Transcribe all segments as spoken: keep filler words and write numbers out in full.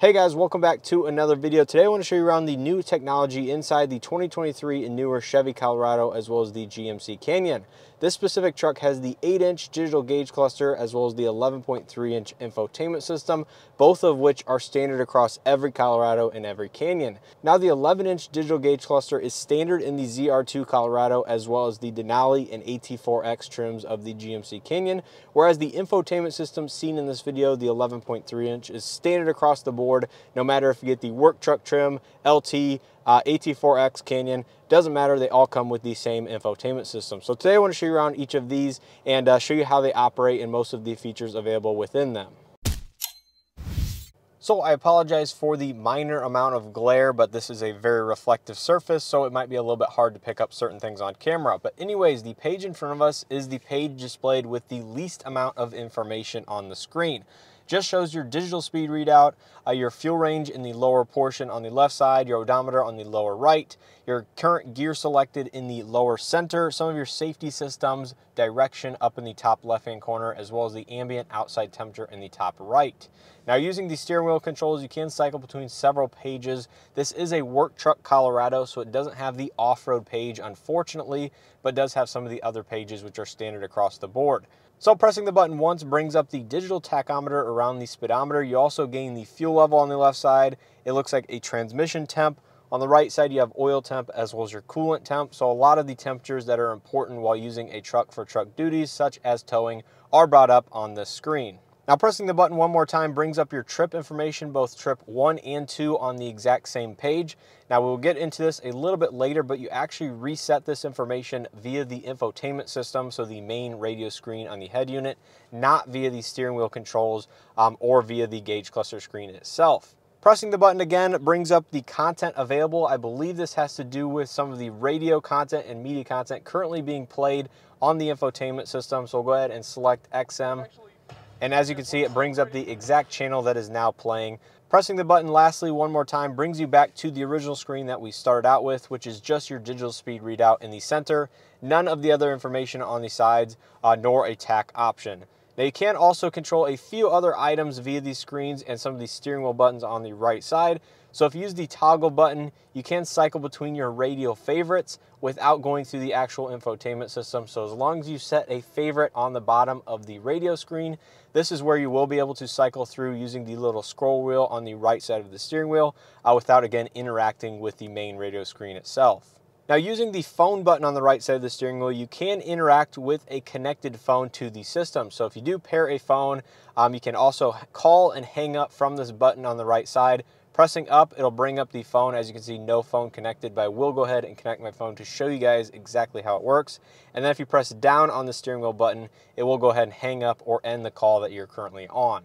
Hey guys, welcome back to another video. Today I want to show you around the new technology inside the twenty twenty-three and newer Chevy Colorado as well as the G M C Canyon. This specific truck has the eight inch digital gauge cluster as well as the eleven point three inch infotainment system, both of which are standard across every Colorado and every Canyon. Now the eleven inch digital gauge cluster is standard in the Z R two Colorado as well as the Denali and A T four X trims of the G M C Canyon, whereas the infotainment system seen in this video, the eleven point three inch, is standard across the board. No matter if you get the work truck trim, L T, uh, A T four X, Canyon, doesn't matter, they all come with the same infotainment system. So today I want to show you around each of these and uh, show you how they operate and most of the features available within them. So I apologize for the minor amount of glare, but this is a very reflective surface, so it might be a little bit hard to pick up certain things on camera. But anyways, the page in front of us is the page displayed with the least amount of information on the screen. Just shows your digital speed readout, uh, your fuel range in the lower portion on the left side, your odometer on the lower right, your current gear selected in the lower center, some of your safety systems, direction up in the top left-hand corner, as well as the ambient outside temperature in the top right. Now using the steering wheel controls, you can cycle between several pages. This is a work truck Colorado, so it doesn't have the off-road page, unfortunately, but does have some of the other pages which are standard across the board. So pressing the button once brings up the digital tachometer around the speedometer. You also gain the fuel level on the left side. It looks like a transmission temp. On the right side, you have oil temp as well as your coolant temp. So a lot of the temperatures that are important while using a truck for truck duties, such as towing, are brought up on this screen. Now pressing the button one more time brings up your trip information, both trip one and two on the exact same page. Now we'll get into this a little bit later, but you actually reset this information via the infotainment system, so the main radio screen on the head unit, not via the steering wheel controls um, or via the gauge cluster screen itself. Pressing the button again brings up the content available. I believe this has to do with some of the radio content and media content currently being played on the infotainment system. So we'll go ahead and select X M. And as you can see, it brings up the exact channel that is now playing. Pressing the button lastly one more time brings you back to the original screen that we started out with, which is just your digital speed readout in the center, none of the other information on the sides, uh, nor a tack option. Now you can also control a few other items via these screens and some of the steering wheel buttons on the right side. So if you use the toggle button, you can cycle between your radio favorites without going through the actual infotainment system. So as long as you set a favorite on the bottom of the radio screen, this is where you will be able to cycle through using the little scroll wheel on the right side of the steering wheel uh, without, again, interacting with the main radio screen itself. Now using the phone button on the right side of the steering wheel, you can interact with a connected phone to the system. So if you do pair a phone, um, you can also call and hang up from this button on the right side. Pressing up, it'll bring up the phone. As you can see, no phone connected, but I will go ahead and connect my phone to show you guys exactly how it works. And then if you press down on the steering wheel button, it will go ahead and hang up or end the call that you're currently on.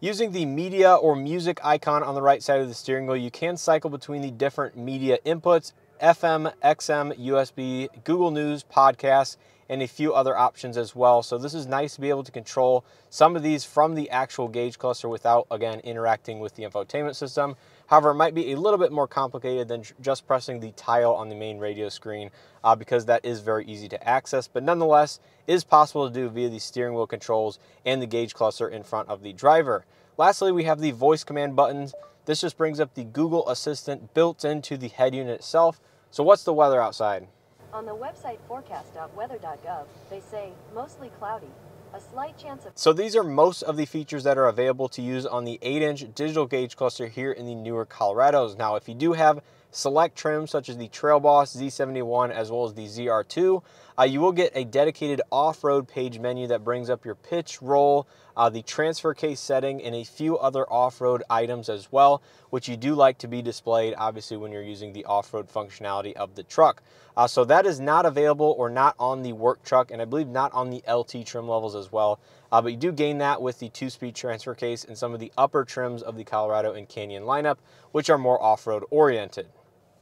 Using the media or music icon on the right side of the steering wheel, you can cycle between the different media inputs: F M, X M, U S B, Google News, podcasts, and a few other options as well. So this is nice to be able to control some of these from the actual gauge cluster without, again, interacting with the infotainment system. However, it might be a little bit more complicated than just pressing the tile on the main radio screen uh, because that is very easy to access, but nonetheless is possible to do via the steering wheel controls and the gauge cluster in front of the driver. Lastly, we have the voice command buttons. This just brings up the Google Assistant built into the head unit itself. So what's the weather outside? On the website forecast dot weather dot gov, they say mostly cloudy, a slight chance of... So these are most of the features that are available to use on the eight inch digital gauge cluster here in the newer Colorados. Now, if you do have select trims such as the Trail Boss, Z seventy-one, as well as the Z R two, uh, you will get a dedicated off-road page menu that brings up your pitch, roll, uh, the transfer case setting, and a few other off-road items as well, which you do like to be displayed, obviously, when you're using the off-road functionality of the truck. Uh, so that is not available or not on the work truck, and I believe not on the L T trim levels as well. Uh, but you do gain that with the two-speed transfer case and some of the upper trims of the Colorado and Canyon lineup, which are more off-road oriented.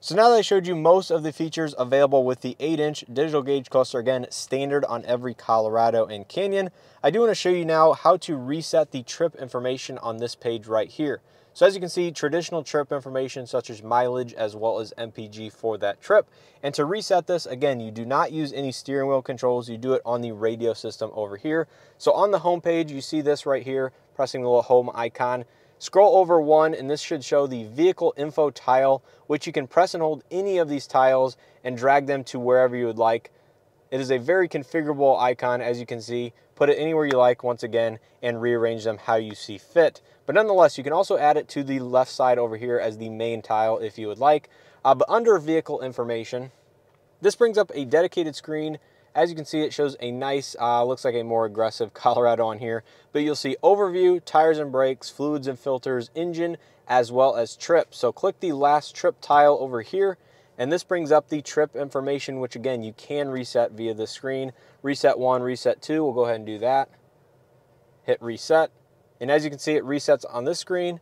So now that I showed you most of the features available with the eight inch digital gauge cluster, again, standard on every Colorado and Canyon, I do want to show you now how to reset the trip information on this page right here. So as you can see, traditional trip information such as mileage as well as M P G for that trip. And to reset this, again, you do not use any steering wheel controls. You do it on the radio system over here. So on the home page, you see this right here, pressing the little home icon. Scroll over one and this should show the vehicle info tile, which you can press and hold any of these tiles and drag them to wherever you would like. It is a very configurable icon, as you can see. Put it anywhere you like once again and rearrange them how you see fit. But nonetheless, you can also add it to the left side over here as the main tile if you would like. Uh, but under vehicle information, this brings up a dedicated screen. As you can see, it shows a nice, uh, looks like a more aggressive Colorado on here, but you'll see overview, tires and brakes, fluids and filters, engine, as well as trip. So click the last trip tile over here, and this brings up the trip information, which again, you can reset via the screen. Reset one, reset two, we'll go ahead and do that. Hit reset, and as you can see, it resets on this screen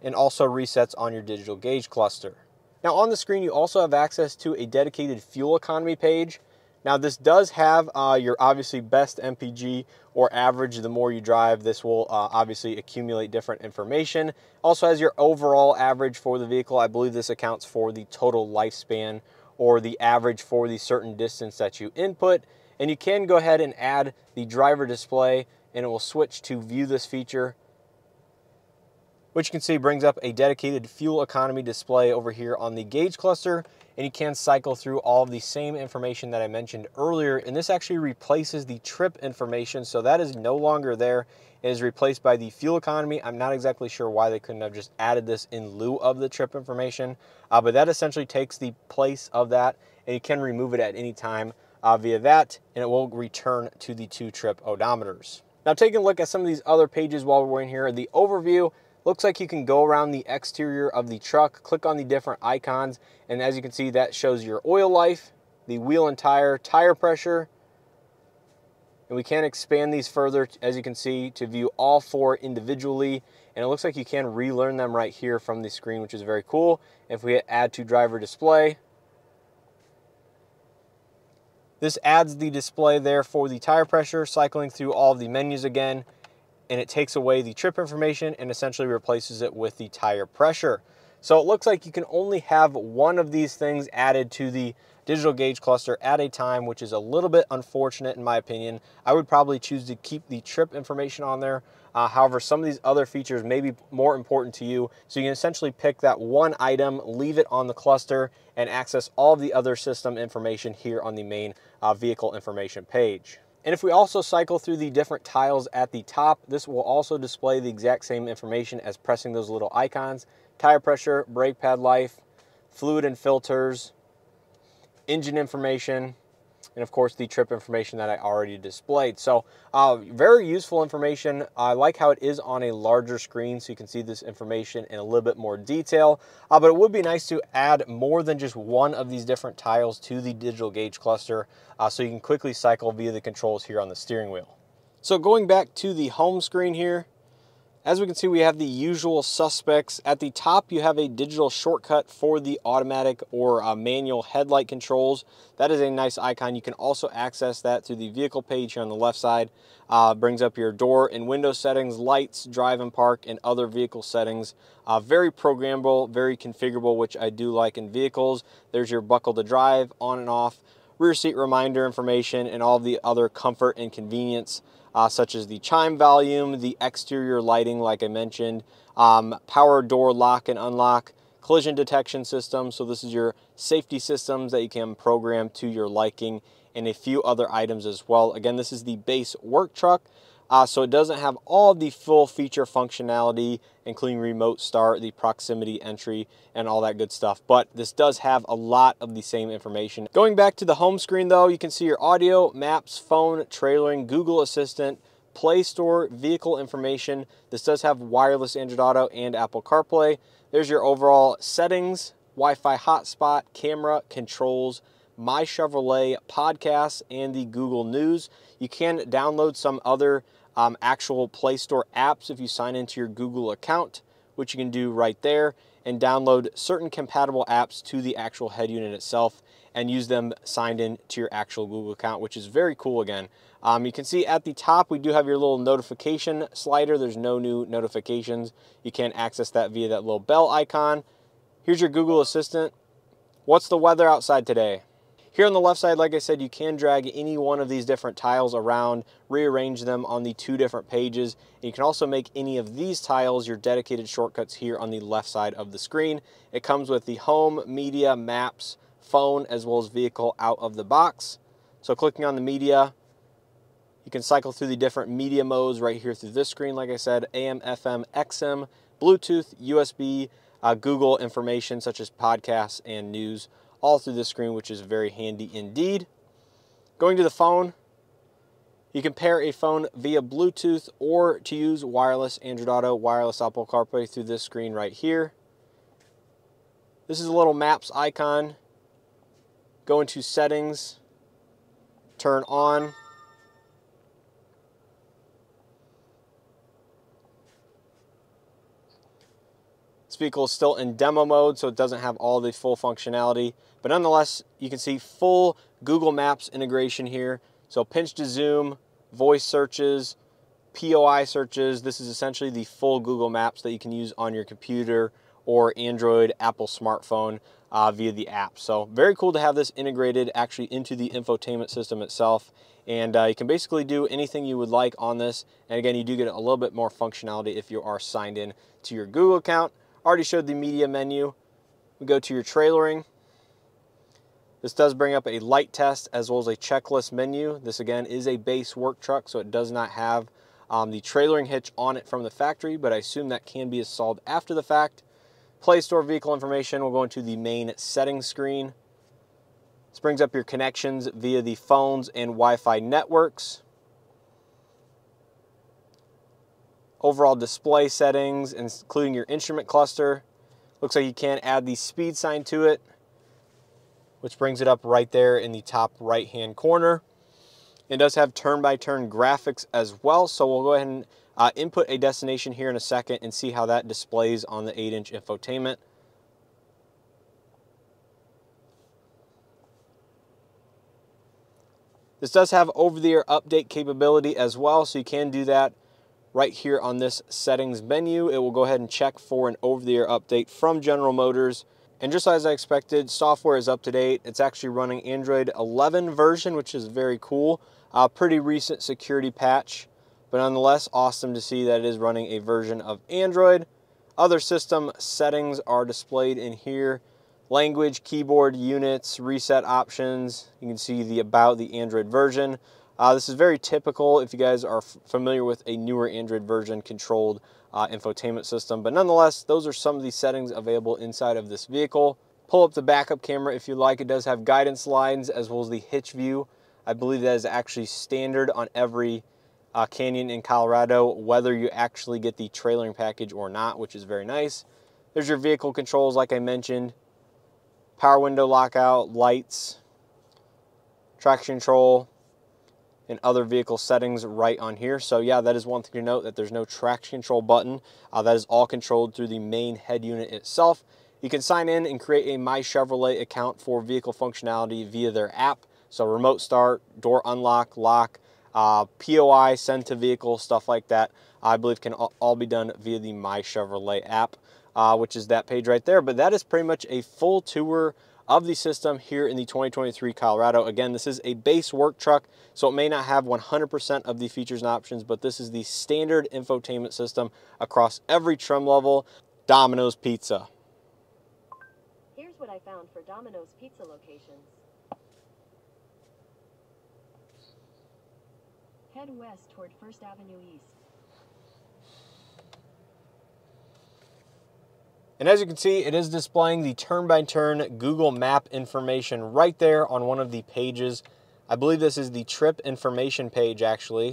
and also resets on your digital gauge cluster. Now on the screen, you also have access to a dedicated fuel economy page. Now this does have uh, your obviously best M P G or average. The more you drive, this will uh, obviously accumulate different information. Also has your overall average for the vehicle. I believe this accounts for the total lifespan or the average for the certain distance that you input. And you can go ahead and add the driver display and it will switch to view this feature, which you can see brings up a dedicated fuel economy display over here on the gauge cluster. And you can cycle through all of the same information that I mentioned earlier. And this actually replaces the trip information. So that is no longer there. It is replaced by the fuel economy. I'm not exactly sure why they couldn't have just added this in lieu of the trip information. Uh, but that essentially takes the place of that. And you can remove it at any time uh, via that. And it will return to the two trip odometers. Now taking a look at some of these other pages while we're in here. The overview. Looks like you can go around the exterior of the truck, click on the different icons, and as you can see, that shows your oil life, the wheel and tire, tire pressure, and we can expand these further, as you can see, to view all four individually, and it looks like you can relearn them right here from the screen, which is very cool. If we hit add to driver display, this adds the display there for the tire pressure, cycling through all of the menus again, and it takes away the trip information and essentially replaces it with the tire pressure. So it looks like you can only have one of these things added to the digital gauge cluster at a time, which is a little bit unfortunate in my opinion. I would probably choose to keep the trip information on there. Uh, however, some of these other features may be more important to you. So you can essentially pick that one item, leave it on the cluster, and access all of the other system information here on the main uh, vehicle information page. And if we also cycle through the different tiles at the top, this will also display the exact same information as pressing those little icons. Tire pressure, brake pad life, fluid and filters, engine information, and of course the trip information that I already displayed. So uh, very useful information. I like how it is on a larger screen so you can see this information in a little bit more detail. Uh, but it would be nice to add more than just one of these different tiles to the digital gauge cluster. Uh, so you can quickly cycle via the controls here on the steering wheel. So going back to the home screen here, as we can see, we have the usual suspects. At the top, you have a digital shortcut for the automatic or uh, manual headlight controls. That is a nice icon. You can also access that through the vehicle page here on the left side. Uh, brings up your door and window settings, lights, drive and park, and other vehicle settings. Uh, very programmable, very configurable, which I do like in vehicles. There's your buckle to drive, on and off, rear seat reminder information, and all the other comfort and convenience, uh, such as the chime volume, the exterior lighting, like I mentioned, um, power door lock and unlock, collision detection system. So this is your safety systems that you can program to your liking, and a few other items as well. Again, this is the base work truck. Uh, so it doesn't have all the full feature functionality, including remote start, the proximity entry, and all that good stuff. But this does have a lot of the same information. Going back to the home screen though, you can see your audio, maps, phone, trailering, Google Assistant, Play Store, vehicle information. This does have wireless Android Auto and Apple CarPlay. There's your overall settings, Wi-Fi hotspot, camera, controls, My Chevrolet podcast, and the Google News. You can download some other Um, actual Play Store apps if you sign into your Google account, which you can do right there, and download certain compatible apps to the actual head unit itself and use them signed in to your actual Google account, which is very cool again. Um, you can see at the top, we do have your little notification slider. There's no new notifications. You can access that via that little bell icon. Here's your Google Assistant. What's the weather outside today? Here on the left side, like I said, you can drag any one of these different tiles around, rearrange them on the two different pages. And you can also make any of these tiles your dedicated shortcuts here on the left side of the screen. It comes with the home, media, maps, phone, as well as vehicle out of the box. So clicking on the media, you can cycle through the different media modes right here through this screen. Like I said, A M, F M, X M, Bluetooth, U S B, uh, Google information such as podcasts and news, all through this screen, which is very handy indeed. Going to the phone, you can pair a phone via Bluetooth or to use wireless Android Auto, wireless Apple CarPlay through this screen right here. This is a little maps icon. Go into settings, turn on. This vehicle is still in demo mode, so it doesn't have all the full functionality, but nonetheless, you can see full Google Maps integration here. So pinch to zoom, voice searches, P O I searches. This is essentially the full Google Maps that you can use on your computer or Android, Apple smartphone uh, via the app. So very cool to have this integrated actually into the infotainment system itself. And uh, you can basically do anything you would like on this. And again, you do get a little bit more functionality if you are signed in to your Google account. Already showed the media menu. We go to your trailering. This does bring up a light test as well as a checklist menu. This again is a base work truck, so it does not have um, the trailering hitch on it from the factory, but I assume that can be solved after the fact. Play Store vehicle information, we'll go into the main settings screen. This brings up your connections via the phones and Wi-Fi networks. Overall display settings, including your instrument cluster. Looks like you can add the speed sign to it, which brings it up right there in the top right-hand corner. It does have turn-by-turn graphics as well, so we'll go ahead and Uh, input a destination here in a second and see how that displays on the eight inch infotainment. This does have over-the-air update capability as well, so you can do that right here on this settings menu. It will go ahead and check for an over-the-air update from General Motors. And just as I expected, software is up to date. It's actually running Android eleven version, which is very cool. Uh, pretty recent security patch. But nonetheless, awesome to see that it is running a version of Android. Other system settings are displayed in here. Language, keyboard, units, reset options. You can see the about the Android version. Uh, this is very typical if you guys are familiar with a newer Android version controlled uh, infotainment system. But nonetheless, those are some of the settings available inside of this vehicle. Pull up the backup camera if you like. It does have guidance lines as well as the hitch view. I believe that is actually standard on every Uh, Canyon in Colorado, whether you actually get the trailering package or not, which is very nice. There's your vehicle controls, like I mentioned, power window lockout, lights, traction control, and other vehicle settings right on here. So yeah, that is one thing to note, that there's no traction control button. Uh, that is all controlled through the main head unit itself. You can sign in and create a My Chevrolet account for vehicle functionality via their app. So remote start, door unlock, lock, Uh, P O I, send to vehicle, stuff like that, I believe can all be done via the My Chevrolet app, uh, which is that page right there. But that is pretty much a full tour of the system here in the twenty twenty-three Colorado. Again, this is a base work truck, so it may not have one hundred percent of the features and options, but this is the standard infotainment system across every trim level. Domino's Pizza. Here's what I found for Domino's Pizza locations. Head west toward First Avenue East. And as you can see, it is displaying the turn-by-turn Google Map information right there on one of the pages. I believe this is the trip information page, actually.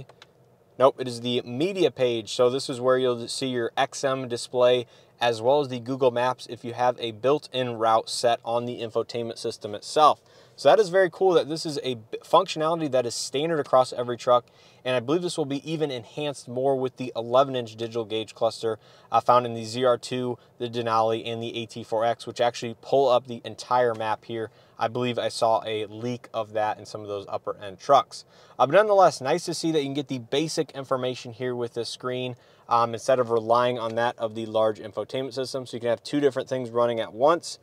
Nope, it is the media page. So this is where you'll see your X M display as well as the Google Maps if you have a built-in route set on the infotainment system itself. So that is very cool that this is a functionality that is standard across every truck, and I believe this will be even enhanced more with the eleven inch digital gauge cluster uh, found in the Z R two, the Denali, and the A T four X, which actually pull up the entire map here. I believe I saw a leak of that in some of those upper end trucks. Uh, but nonetheless, nice to see that you can get the basic information here with this screen um, instead of relying on that of the large infotainment system. So you can have two different things running at once.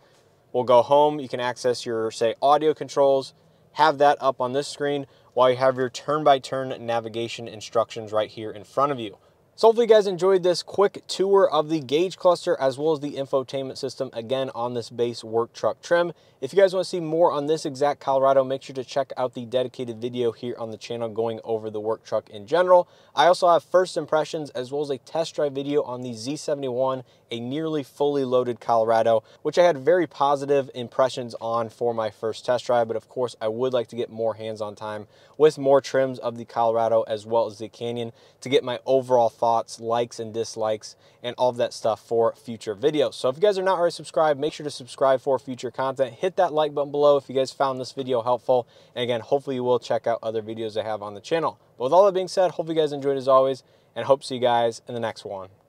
We'll go home, you can access your, say, audio controls, have that up on this screen while you have your turn-by-turn navigation instructions right here in front of you. So hopefully you guys enjoyed this quick tour of the gauge cluster as well as the infotainment system, again, on this base work truck trim. If you guys want to see more on this exact Colorado, make sure to check out the dedicated video here on the channel going over the work truck in general. I also have first impressions as well as a test drive video on the Z seventy-one, a nearly fully loaded Colorado, which I had very positive impressions on for my first test drive. But of course, I would like to get more hands-on time with more trims of the Colorado as well as the Canyon to get my overall thoughts, likes and dislikes, and all of that stuff for future videos. So if you guys are not already subscribed, make sure to subscribe for future content. Hit that like button below if you guys found this video helpful. And again, hopefully you will check out other videos I have on the channel. But with all that being said, hope you guys enjoyed as always, and hope to see you guys in the next one.